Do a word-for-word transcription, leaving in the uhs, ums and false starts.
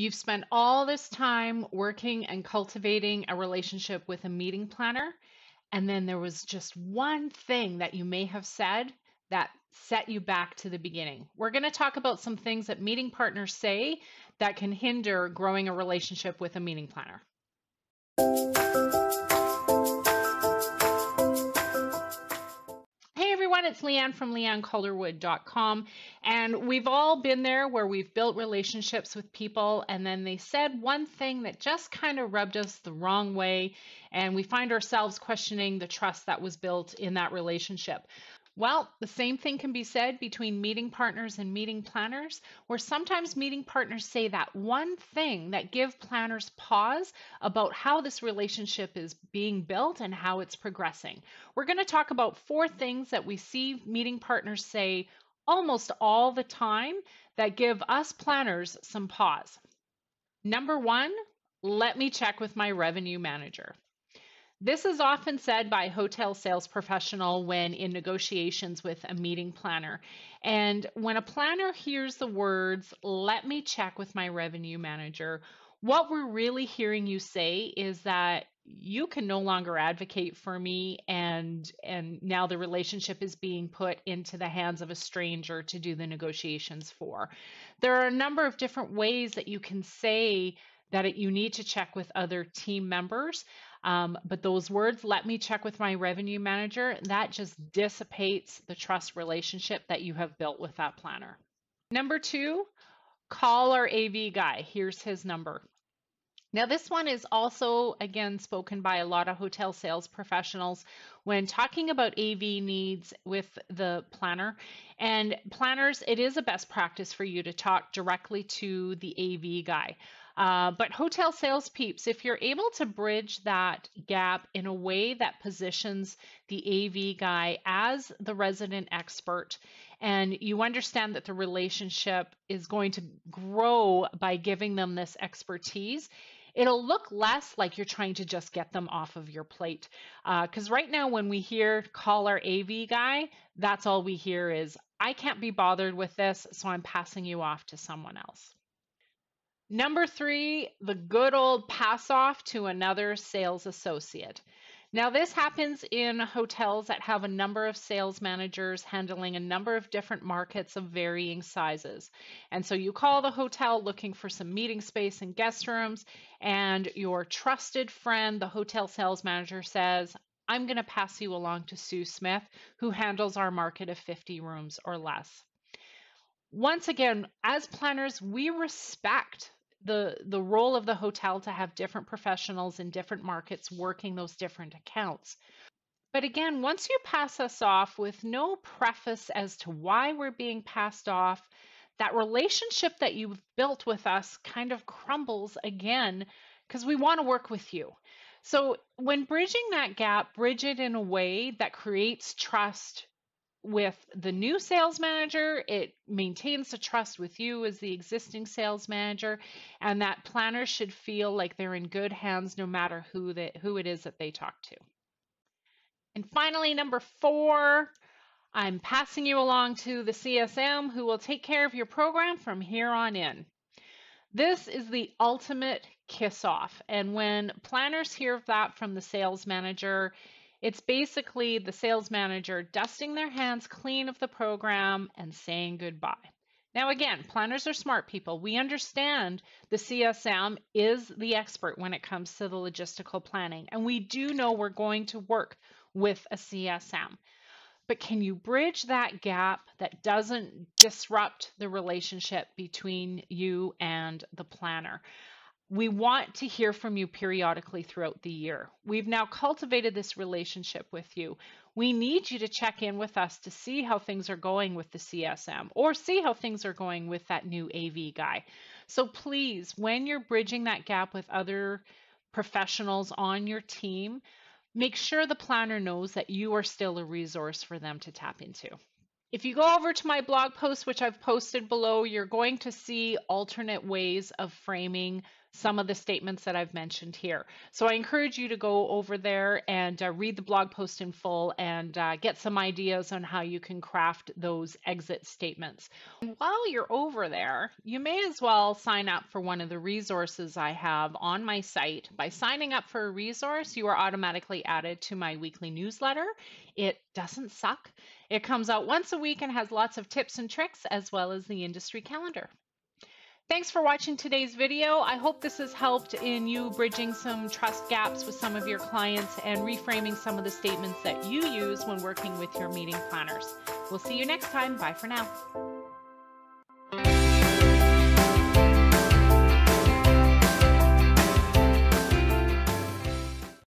You've spent all this time working and cultivating a relationship with a meeting planner, and then there was just one thing that you may have said that set you back to the beginning. We're going to talk about some things that meeting partners say that can hinder growing a relationship with a meeting planner. It's Leanne from leanne calderwood dot com, and we've all been there where we've built relationships with people and then they said one thing that just kind of rubbed us the wrong way, and we find ourselves questioning the trust that was built in that relationship. Well, the same thing can be said between meeting partners and meeting planners, where sometimes meeting partners say that one thing that gives planners pause about how this relationship is being built and how it's progressing. We're going to talk about four things that we see meeting partners say almost all the time that give us planners some pause. Number one, let me check with my revenue manager. This is often said by a hotel sales professional when in negotiations with a meeting planner. And when a planner hears the words, "Let me check with my revenue manager," what we're really hearing you say is that you can no longer advocate for me, and, and now the relationship is being put into the hands of a stranger to do the negotiations for. There are a number of different ways that you can say that it, you need to check with other team members. Um, but those words, "let me check with my revenue manager," that just dissipates the trust relationship that you have built with that planner. Number two, call our A V guy. Here's his number. Now, this one is also, again, spoken by a lot of hotel sales professionals when talking about A V needs with the planner. And planners, it is a best practice for you to talk directly to the A V guy. Uh, but hotel sales peeps, if you're able to bridge that gap in a way that positions the A V guy as the resident expert, and you understand that the relationship is going to grow by giving them this expertise, it'll look less like you're trying to just get them off of your plate. Because uh, right now when we hear "call our A V guy," that's all we hear is, "I can't be bothered with this, so I'm passing you off to someone else." Number three, the good old pass off to another sales associate. Now, this happens in hotels that have a number of sales managers handling a number of different markets of varying sizes. And so you call the hotel looking for some meeting space and guest rooms, and your trusted friend, the hotel sales manager, says, "I'm going to pass you along to Sue Smith, who handles our market of fifty rooms or less." Once again, as planners, we respect the, the role of the hotel to have different professionals in different markets working those different accounts. But again, once you pass us off with no preface as to why we're being passed off, that relationship that you've built with us kind of crumbles again, because we want to work with you. So when bridging that gap, bridge it in a way that creates trust with the new sales manager, it maintains the trust with you as the existing sales manager, and that planner should feel like they're in good hands no matter who that who it is that they talk to. And finally, number four, I'm passing you along to the C S M who will take care of your program from here on in. This is the ultimate kiss off. And when planners hear that from the sales manager, it's basically the sales manager dusting their hands clean of the program and saying goodbye. Now again, planners are smart people. We understand the C S M is the expert when it comes to the logistical planning, and we do know we're going to work with a C S M. But can you bridge that gap that doesn't disrupt the relationship between you and the planner? We want to hear from you periodically throughout the year. We've now cultivated this relationship with you. We need you to check in with us to see how things are going with the C S M, or see how things are going with that new A V guy. So please, when you're bridging that gap with other professionals on your team, make sure the planner knows that you are still a resource for them to tap into. If you go over to my blog post, which I've posted below, you're going to see alternate ways of framing some of the statements that I've mentioned here. So I encourage you to go over there and uh, read the blog post in full and uh, get some ideas on how you can craft those exit statements. And while you're over there, you may as well sign up for one of the resources I have on my site. By signing up for a resource, you are automatically added to my weekly newsletter. It doesn't suck. It comes out once a week and has lots of tips and tricks as well as the industry calendar. Thanks for watching today's video. I hope this has helped in you bridging some trust gaps with some of your clients and reframing some of the statements that you use when working with your meeting planners. We'll see you next time. Bye for now.